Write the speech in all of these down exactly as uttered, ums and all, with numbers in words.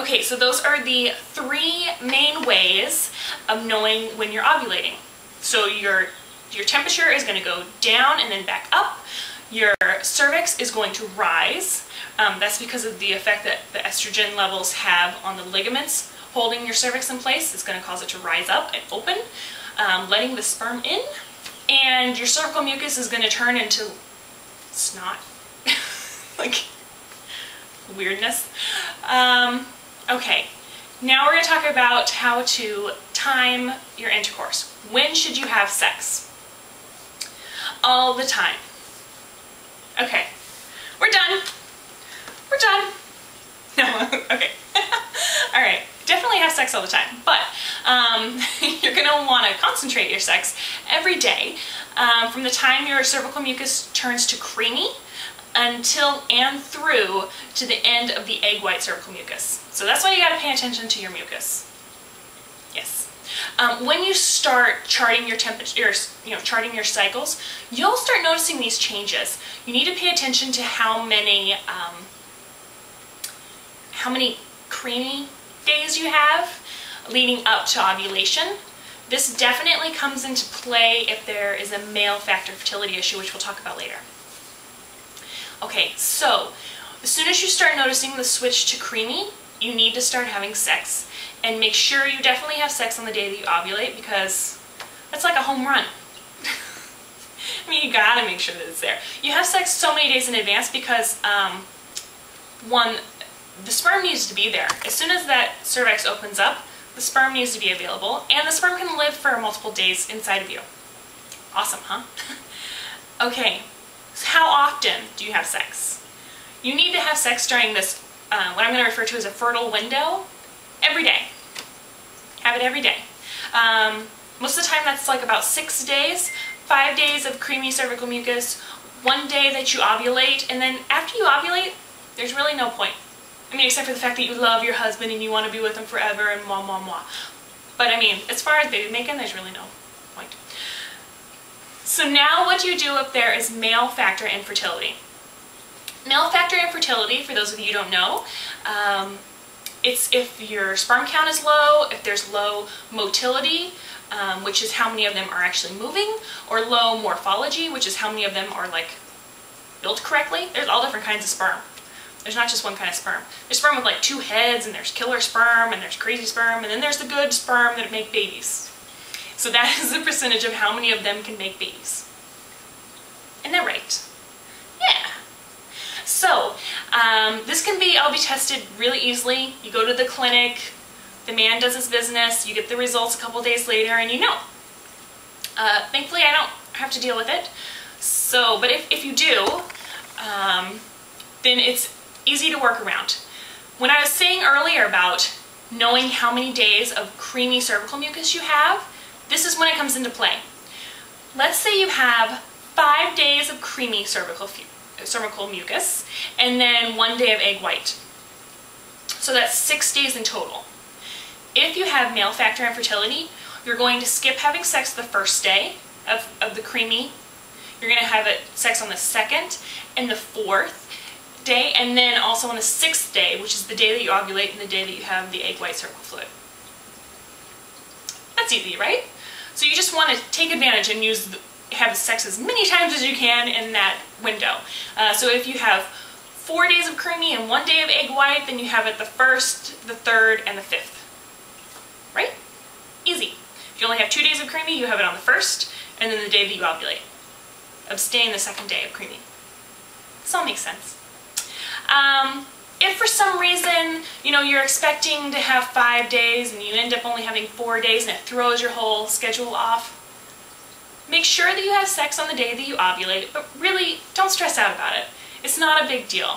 Okay, so those are the three main ways of knowing when you're ovulating. So your, your temperature is going to go down and then back up. Your cervix is going to rise. Um, that's because of the effect that the estrogen levels have on the ligaments holding your cervix in place. It's going to cause it to rise up and open, um, letting the sperm in. And your cervical mucus is going to turn into snot, like weirdness. Um, okay, now we're going to talk about how to time your intercourse. When should you have sex? All the time. Okay, we're done. We're done. No, okay. All right, definitely have sex all the time, but um, you're going to want to concentrate your sex every day um, from the time your cervical mucus turns to creamy until and through to the end of the egg white cervical mucus. So that's why you got to pay attention to your mucus. Yes. Um, when you start charting your temperature, you know, charting your cycles, you'll start noticing these changes. You need to pay attention to how many, um, how many creamy days you have leading up to ovulation. This definitely comes into play if there is a male factor fertility issue, which we'll talk about later. Okay, so as soon as you start noticing the switch to creamy, you need to start having sex, and make sure you definitely have sex on the day that you ovulate, because that's like a home run. I mean, you gotta make sure that it's there. You have sex so many days in advance because, um, one, the sperm needs to be there. As soon as that cervix opens up, the sperm needs to be available, and the sperm can live for multiple days inside of you. Awesome, huh? Okay, so how often do you have sex? You need to have sex during this Uh, what I'm going to refer to as a fertile window, every day. Have it every day. Um, most of the time that's like about six days, five days of creamy cervical mucus, one day that you ovulate, and then after you ovulate, there's really no point. I mean, except for the fact that you love your husband and you want to be with him forever and mwah, mwah, mwah. But I mean, as far as baby making, there's really no point. So now what do you do if there is male factor infertility? Male factor infertility, for those of you who don't know, um, it's if your sperm count is low, if there's low motility, um, which is how many of them are actually moving, or low morphology, which is how many of them are like built correctly. There's all different kinds of sperm. There's not just one kind of sperm. There's sperm with like two heads, and there's killer sperm, and there's crazy sperm, and then there's the good sperm that make babies. So that is the percentage of how many of them can make babies. Isn't that right? Yeah. So, um, this can be, I'll be tested really easily. You go to the clinic, the man does his business, you get the results a couple days later, and you know. Uh, thankfully, I don't have to deal with it. So, but if, if you do, um, then it's easy to work around. When I was saying earlier about knowing how many days of creamy cervical mucus you have, this is when it comes into play. Let's say you have five days of creamy cervical mucus. cervical mucus, and then one day of egg white. So that's six days in total. If you have male factor infertility, you're going to skip having sex the first day of, of the creamy. You're going to have it, sex on the second and the fourth day, and then also on the sixth day, which is the day that you ovulate and the day that you have the egg white cervical fluid. That's easy, right? So you just want to take advantage and use the have sex as many times as you can in that window. Uh, so if you have four days of creamy and one day of egg white, then you have it the first, the third, and the fifth. Right? Easy. If you only have two days of creamy, you have it on the first, and then the day that you ovulate. Abstain the second day of creamy. This all makes sense. Um, if for some reason, you know, you're expecting to have five days and you end up only having four days and it throws your whole schedule off, make sure that you have sex on the day that you ovulate, but really don't stress out about it. It's not a big deal.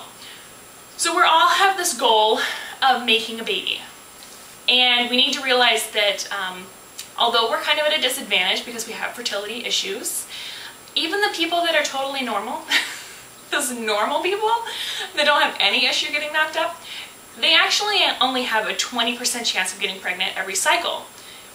So we all have this goal of making a baby. And we need to realize that um, although we're kind of at a disadvantage because we have fertility issues, even the people that are totally normal, those normal people that don't have any issue getting knocked up, they actually only have a twenty percent chance of getting pregnant every cycle.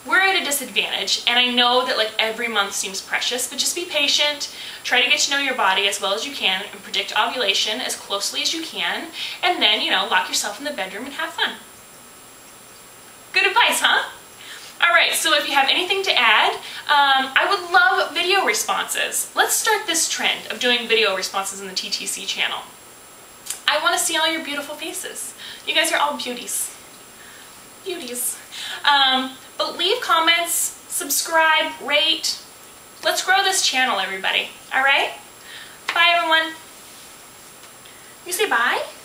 We're at a disadvantage, and I know that like every month seems precious, but just be patient, try to get to know your body as well as you can, and predict ovulation as closely as you can, and then, you know, lock yourself in the bedroom and have fun. Nice, huh? Alright, so if you have anything to add, um, I would love video responses. Let's start this trend of doing video responses in the T T C channel. I want to see all your beautiful faces. You guys are all beauties. Beauties. Um, but leave comments, subscribe, rate. Let's grow this channel, everybody. Alright? Bye, everyone. You say bye?